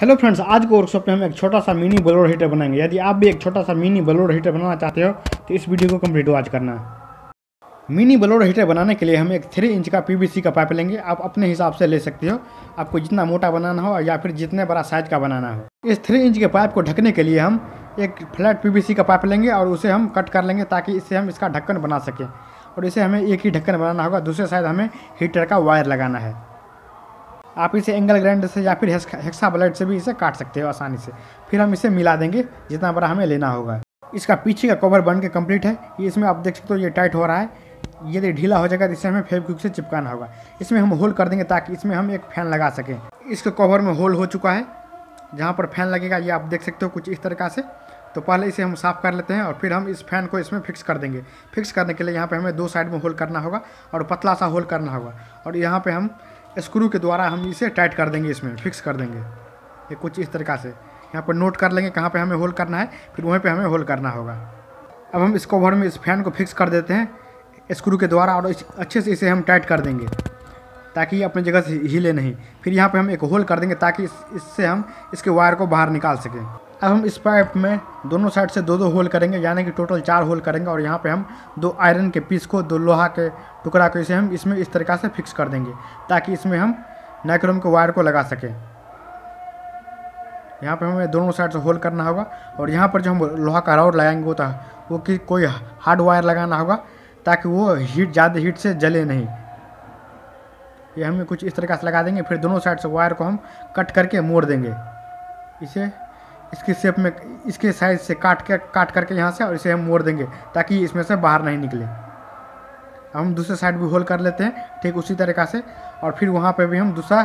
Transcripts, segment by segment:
Hello friends, आज के workshop में हम एक छोटा सा मिनी ब्लोअर हीटर बनाएंगे। यदि आप भी एक छोटा सा मिनी ब्लोअर हीटर बनाना चाहते हो तो इस वीडियो को कंप्लीट वॉच करना है। मिनी ब्लोअर हीटर बनाने के लिए हम एक 3 इंच का पीवीसी का पाइप लेंगे। आप अपने हिसाब से ले सकते हो, आपको जितना मोटा बनाना हो या फिर जितने बड़ा साइज का बनाना हो। इस 3 इंच के पाइप को ढकने के लिए हम एक फ्लैट पीवीसी का पाइप लेंगे और उसे हम कट कर लेंगे ताकि इससे हम इसका ढक्कन बना सकें। और इसे हमें एक ही ढक्कन बनाना होगा, दूसरे साइड हमें हीटर का वायर लगाना है। आप इसे एंगल ग्राइंडर से या फिर हेक्सा ब्लेड से भी इसे काट सकते हो आसानी से। फिर हम इसे मिला देंगे जितना बड़ा हमें लेना होगा। इसका पीछे का कवर बन के कम्प्लीट है। इसमें आप देख सकते हो ये टाइट हो रहा है। यदि ढीला हो जाएगा तो इसे हमें फेविक्विक से चिपकाना होगा। इसमें हम होल कर देंगे ताकि इसमें हम एक फैन लगा सकें। इसके कवर में होल हो चुका है, जहाँ पर फैन लगेगा ये आप देख सकते हो कुछ इस तरीका से। तो पहले इसे हम साफ़ कर लेते हैं और फिर हम इस फैन को इसमें फिक्स कर देंगे। फिक्स करने के लिए यहाँ पे हमें 2 साइड में होल करना होगा और पतला सा होल करना होगा। और यहाँ पे हम स्क्रू के द्वारा हम इसे टाइट कर देंगे, इसमें फिक्स कर देंगे। ये कुछ इस तरीका से यहाँ पर नोट कर लेंगे कहाँ पर हमें होल करना है, फिर वहीं पर हमें होल करना होगा। अब हम इस कवर में इस फैन को फिक्स कर देते हैं स्क्रू के द्वारा और अच्छे से इसे हम टाइट कर देंगे ताकि ये अपनी जगह से हिले नहीं। फिर यहाँ पे हम एक होल कर देंगे ताकि इससे हम इसके वायर को बाहर निकाल सकें। अब हम इस पाइप में दोनों साइड से 2-2 होल करेंगे, यानी कि टोटल 4 होल करेंगे। और यहाँ पे हम 2 आयरन के पीस को, 2 लोहा के टुकड़ा को इसे हम इसमें इस तरीका से फिक्स कर देंगे ताकि इसमें हम नाइक्रोम के वायर को लगा सकें। यहाँ पर हमें दोनों साइड से होल करना होगा। और यहाँ पर जो हम लोहा का रॉड लगाएंगे वो कि कोई हार्ड वायर लगाना होगा ताकि वो ज़्यादा हीट से जले नहीं। ये हमें कुछ इस तरीके से लगा देंगे। फिर दोनों साइड से वायर को हम कट करके मोड़ देंगे, इसे इसके शेप में इसके साइज से काट करके यहाँ से, और इसे हम मोड़ देंगे ताकि इसमें से बाहर नहीं निकले। हम दूसरे साइड भी होल कर लेते हैं ठीक उसी तरीका से। और फिर वहाँ पे भी हम दूसरा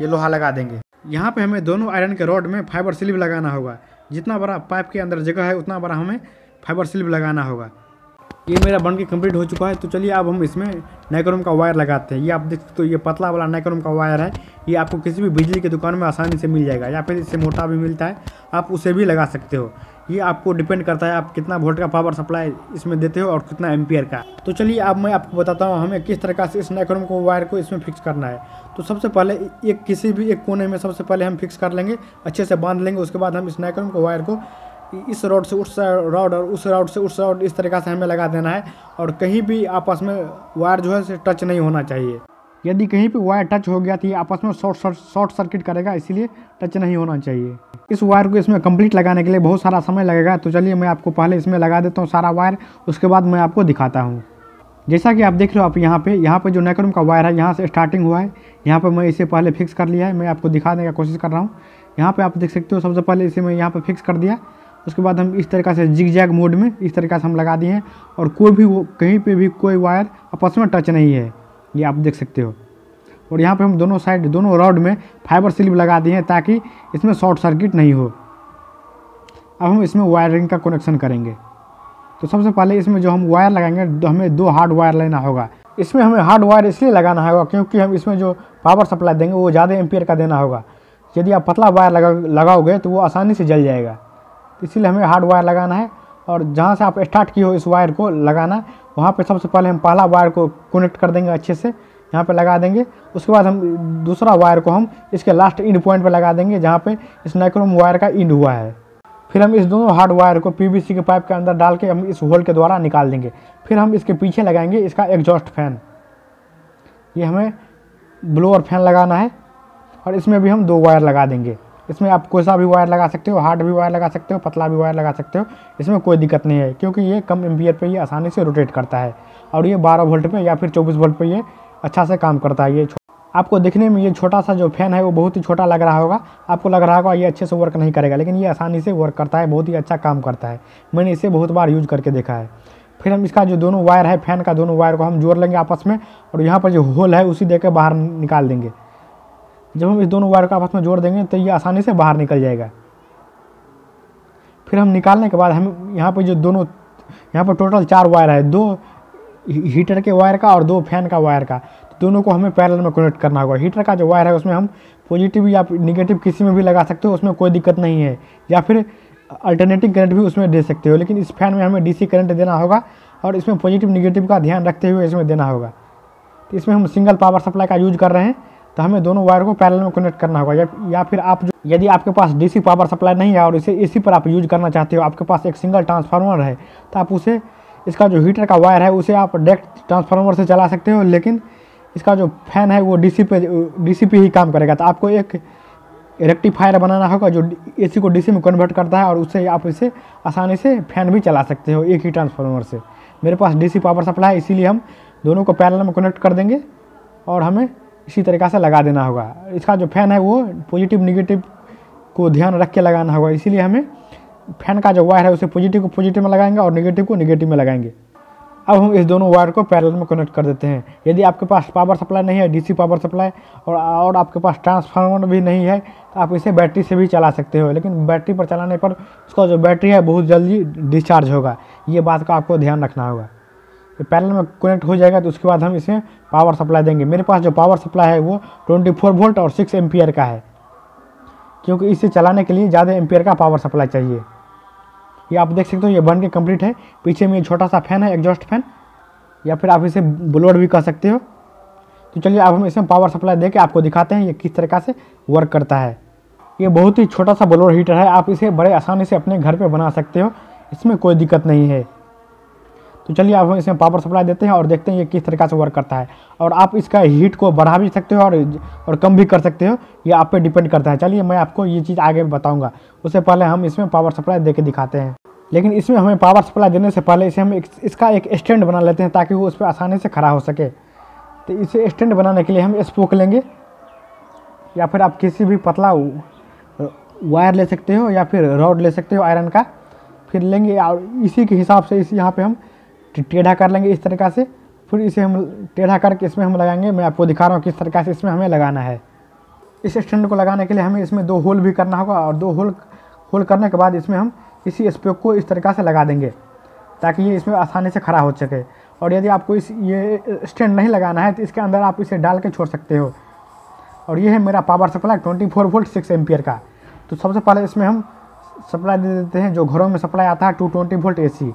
ये लोहा लगा देंगे। यहाँ पे हमें दोनों आयरन के रॉड में फाइबर स्लीव लगाना होगा। जितना बड़ा पाइप के अंदर जगह है उतना बड़ा हमें फाइबर स्लीव लगाना होगा। ये मेरा बन के कम्प्लीट हो चुका है। तो चलिए अब हम इसमें नाइक्रोम का वायर लगाते हैं। ये आप देख सकते हो, ये पतला वाला नाइक्रोम का वायर है। ये आपको किसी भी बिजली की दुकान में आसानी से मिल जाएगा, या फिर इससे मोटा भी मिलता है, आप उसे भी लगा सकते हो। ये आपको डिपेंड करता है आप कितना वोल्ट का पावर सप्लाई इसमें देते हो और कितना एम्पियर का। तो चलिए अब मैं आपको बताता हूँ हमें किस तरह से इस नाइक्रोम को वायर को इसमें फिक्स करना है। तो सबसे पहले किसी भी एक कोने में सबसे पहले हम फिक्स कर लेंगे, अच्छे से बांध लेंगे। उसके बाद हम इस नाइक्रोम को वायर को इस रॉड से उस रॉड और उस रॉड से उस रॉड इस तरीका से हमें लगा देना है। और कहीं भी आपस में वायर जो है टच नहीं होना चाहिए। यदि कहीं पे वायर टच हो गया तो ये आपस में शॉर्ट सर्किट करेगा, इसलिए टच नहीं होना चाहिए। इस वायर को इसमें कंप्लीट लगाने के लिए बहुत सारा समय लगेगा। तो चलिए मैं आपको पहले इसमें लगा देता हूँ सारा वायर, उसके बाद मैं आपको दिखाता हूँ। जैसा कि आप देख रहे हो, आप यहाँ पे जो नाइक्रोम का वायर है यहाँ से स्टार्टिंग हुआ है, यहाँ पर मैं इसे पहले फिक्स कर लिया है। मैं आपको दिखाने का कोशिश कर रहा हूँ। यहाँ पर आप देख सकते हो, सबसे पहले इसे मैं यहाँ पर फिक्स कर दिया। उसके बाद हम इस तरीका से जिग-जैग मोड में इस तरीका से हम लगा दिए हैं। और कहीं पे भी कोई वायर आपस में टच नहीं है, ये आप देख सकते हो। और यहाँ पे हम दोनों साइड दोनों रॉड में फाइबर स्लीव लगा दिए हैं ताकि इसमें शॉर्ट सर्किट नहीं हो। अब हम इसमें वायरिंग का कनेक्शन करेंगे। तो सबसे पहले इसमें जो हम वायर लगाएंगे तो हमें 2 हार्ड वायर लेना होगा। इसमें हमें हार्ड वायर इसलिए लगाना होगा क्योंकि हम इसमें जो पावर सप्लाई देंगे वो ज़्यादा एम्पियर का देना होगा। यदि आप पतला वायर लगाओगे तो वो आसानी से जल जाएगा, इसीलिए हमें हार्ड वायर लगाना है। और जहाँ से आप स्टार्ट किए हो इस वायर को लगाना, वहाँ पे सबसे पहले हम पहला वायर को कनेक्ट कर देंगे, अच्छे से यहाँ पे लगा देंगे। उसके बाद हम दूसरा वायर को हम इसके लास्ट एंड पॉइंट पे लगा देंगे जहाँ पे इस नाइक्रोम वायर का एंड हुआ है। फिर हम इस दोनों हार्ड वायर को पीवीसी के पाइप के अंदर डाल के हम इस होल के द्वारा निकाल देंगे। फिर हम इसके पीछे लगाएंगे इसका एग्जॉस्ट फैन। ये हमें ब्लोअर फैन लगाना है और इसमें भी हम 2 वायर लगा देंगे। इसमें आप कोई सा भी वायर लगा सकते हो, हार्ड भी वायर लगा सकते हो, पतला भी वायर लगा सकते हो, इसमें कोई दिक्कत नहीं है क्योंकि ये कम एम्पियर पे ये आसानी से रोटेट करता है। और ये 12 वोल्ट पे या फिर 24 वोल्ट पे ये अच्छा से काम करता है। ये आपको दिखने में ये छोटा सा जो फैन है वो बहुत ही छोटा लग रहा होगा, आपको लग रहा होगा ये अच्छे से वर्क नहीं करेगा, लेकिन ये आसानी से वर्क करता है, बहुत ही अच्छा काम करता है। मैंने इसे बहुत बार यूज करके देखा है। फिर हम इसका जो दोनों वायर है फैन का, दोनों वायर को हम जोड़ लेंगे आपस में और यहाँ पर जो होल है उसी दे के बाहर निकाल देंगे। जब हम इस दोनों वायर को आपस में जोड़ देंगे तो ये आसानी से बाहर निकल जाएगा। फिर हम निकालने के बाद हम यहाँ पर जो दोनों यहाँ पर टोटल 4 वायर है, 2 हीटर के वायर का और 2 फैन का वायर का, तो दोनों को हमें पैरेलल में कनेक्ट करना होगा। हीटर का जो वायर है उसमें हम पॉजिटिव या निगेटिव किसी में भी लगा सकते हो, उसमें कोई दिक्कत नहीं है। या फिर अल्टरनेटिंग करंट भी उसमें दे सकते हो, लेकिन इस फैन में हमें DC करंट देना होगा और इसमें पॉजिटिव निगेटिव का ध्यान रखते हुए इसमें देना होगा। तो इसमें हम सिंगल पावर सप्लाई का यूज कर रहे हैं तो हमें दोनों वायर को पैरेलल में कनेक्ट करना होगा। या फिर आप यदि आपके पास डीसी पावर सप्लाई नहीं है और इसे एसी पर आप यूज करना चाहते हो, आपके पास एक सिंगल ट्रांसफार्मर है, तो आप उसे इसका जो हीटर का वायर है उसे आप डायरेक्ट ट्रांसफार्मर से चला सकते हो, लेकिन इसका जो फैन है वो डीसी पे ही काम करेगा। तो आपको एक रेक्टिफायर बनाना होगा जो एसी को डीसी में कन्वर्ट करता है, और उससे आप इसे आसानी से फैन भी चला सकते हो एक ही ट्रांसफार्मर से। मेरे पास डीसी पावर सप्लाई है, इसीलिए हम दोनों को पैरेलल में कनेक्ट कर देंगे और हमें इसी तरीक़ा से लगा देना होगा। इसका जो फैन है वो पॉजिटिव नेगेटिव को ध्यान रख के लगाना होगा, इसीलिए हमें फैन का जो वायर है उसे पॉजिटिव को पॉजिटिव में लगाएंगे और नेगेटिव को नेगेटिव में लगाएंगे। अब हम इस दोनों वायर को पैरेलल में कनेक्ट कर देते हैं। यदि आपके पास पावर सप्लाई नहीं है, डीसी पावर सप्लाई, और आपके पास ट्रांसफार्मर भी नहीं है, तो आप इसे बैटरी से भी चला सकते हो, लेकिन बैटरी पर चलाने पर उसका जो बैटरी है बहुत जल्दी डिस्चार्ज होगा, ये बात का आपको ध्यान रखना होगा। पैरेलल में कनेक्ट हो जाएगा तो उसके बाद हम इसमें पावर सप्लाई देंगे। मेरे पास जो पावर सप्लाई है वो 24 वोल्ट और 6 एम्पियर का है, क्योंकि इसे चलाने के लिए ज़्यादा एम्पियर का पावर सप्लाई चाहिए। ये आप देख सकते हो, ये बन के कम्प्लीट है। पीछे में ये छोटा सा फैन है, एग्जॉस्ट फैन, या फिर आप इसे ब्लोअर भी कह सकते हो। तो चलिए अब हम इसमें पावर सप्लाई दे के आपको दिखाते हैं ये किस तरीक़ा से वर्क करता है। ये बहुत ही छोटा सा ब्लोअर हीटर है, आप इसे बड़े आसानी से अपने घर पर बना सकते हो, इसमें कोई दिक्कत नहीं है। तो चलिए अब हम इसमें पावर सप्लाई देते हैं और देखते हैं ये किस तरीक़ा से वर्क करता है। और आप इसका हीट को बढ़ा भी सकते हो और कम भी कर सकते हो, ये आप पे डिपेंड करता है। चलिए मैं आपको ये चीज़ आगे बताऊंगा, उससे पहले हम इसमें पावर सप्लाई दे के दिखाते हैं। लेकिन इसमें हमें पावर सप्लाई देने से पहले इसे हम इसका एक स्टैंड बना लेते हैं ताकि वो उस पर आसानी से खड़ा हो सके। तो इसे स्टैंड बनाने के लिए हम स्पोक लेंगे, या फिर आप किसी भी पतला वायर ले सकते हो, या फिर रॉड ले सकते हो आयरन का। फिर लेंगे और इसी के हिसाब से इस यहाँ पर हम टेढ़ा कर लेंगे इस तरीक़ा से। फिर इसे हम टेढ़ा करके इसमें हम लगाएंगे। मैं आपको दिखा रहा हूँ किस तरीक़ा से इसमें हमें लगाना है। इस स्टैंड को लगाने के लिए हमें इसमें दो होल भी करना होगा, और दो होल करने के बाद इसमें हम इसी स्पोक को इस तरीक़ा से लगा देंगे ताकि ये इसमें आसानी से खड़ा हो सके। और यदि आपको ये स्टैंड नहीं लगाना है तो इसके अंदर आप इसे डाल के छोड़ सकते हो। और ये है मेरा पावर सप्लाई 24 वोल्ट 6 एम्पियर का। तो सबसे पहले इसमें हम सप्लाई दे देते हैं जो घरों में सप्लाई आता है 220 वोल्ट AC।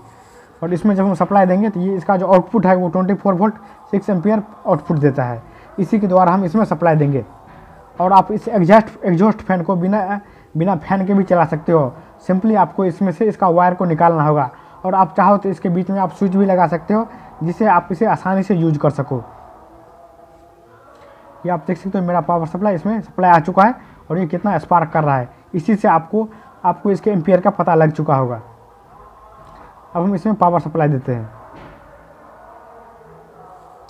और इसमें जब हम सप्लाई देंगे तो ये इसका जो आउटपुट है वो 24 वोल्ट 6 एम्पियर आउटपुट देता है, इसी के द्वारा हम इसमें सप्लाई देंगे। और आप इस एग्जॉस्ट फैन को बिना फैन के भी चला सकते हो। सिंपली आपको इसमें से इसका वायर को निकालना होगा, और आप चाहो तो इसके बीच में आप स्विच भी लगा सकते हो जिससे आप इसे आसानी से यूज कर सको। ये आप देख सकते हो मेरा पावर सप्लाई इसमें सप्लाई आ चुका है, और ये कितना स्पार्क कर रहा है, इसी से आपको इसके एम्पियर का पता लग चुका होगा। अब हम इसमें पावर सप्लाई देते हैं।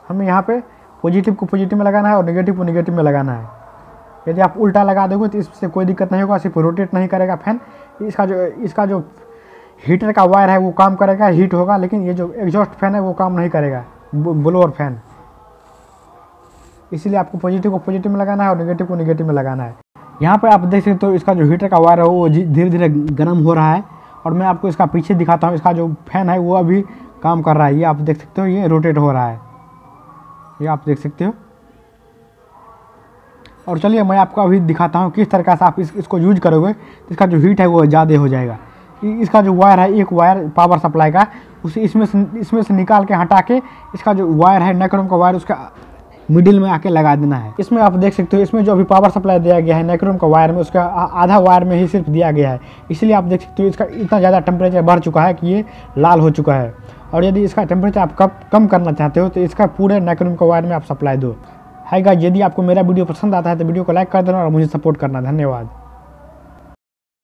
हमें यहाँ पे पॉजिटिव को पॉजिटिव में लगाना है और नेगेटिव को नेगेटिव में लगाना है। यदि आप उल्टा लगा दोगे तो इससे कोई दिक्कत नहीं होगा, सिर्फ रोटेट नहीं करेगा फैन। इसका जो हीटर का वायर है वो काम करेगा, हीट होगा, लेकिन ये जो एग्जॉस्ट फैन है वो काम नहीं करेगा, ब्लोअर फैन। इसीलिए आपको पॉजिटिव को पॉजिटिव में लगाना है और नेगेटिव को नेगेटिव में लगाना है। यहाँ पर आप देख सकते हो इसका जो हीटर का वायर है वो धीरे धीरे गर्म हो रहा है। और मैं आपको इसका पीछे दिखाता हूँ, इसका जो फैन है वो अभी काम कर रहा है। ये आप देख सकते हो, ये रोटेट हो रहा है, ये आप देख सकते हो। और चलिए मैं आपको अभी दिखाता हूँ किस तरह से आप इसको यूज करोगे इसका जो हीट है वो ज़्यादा हो जाएगा। इसका जो वायर है, एक वायर पावर सप्लाई का उसे इसमें से निकाल के हटा के इसका जो वायर है nicrome का वायर उसका मिडिल में आके लगा देना है। इसमें आप देख सकते हो, इसमें जो अभी पावर सप्लाई दिया गया है nicrome का वायर में उसका आधा वायर में ही सिर्फ दिया गया है, इसलिए आप देख सकते हो इसका इतना ज़्यादा टेम्परेचर बढ़ चुका है कि ये लाल हो चुका है। और यदि इसका टेम्परेचर आप कम करना चाहते हो तो इसका पूरे nicrome का वायर में आप सप्लाई दो। हाय गाइस, यदि आपको मेरा वीडियो पसंद आता है तो वीडियो को लाइक कर देना और मुझे सपोर्ट करना। धन्यवाद।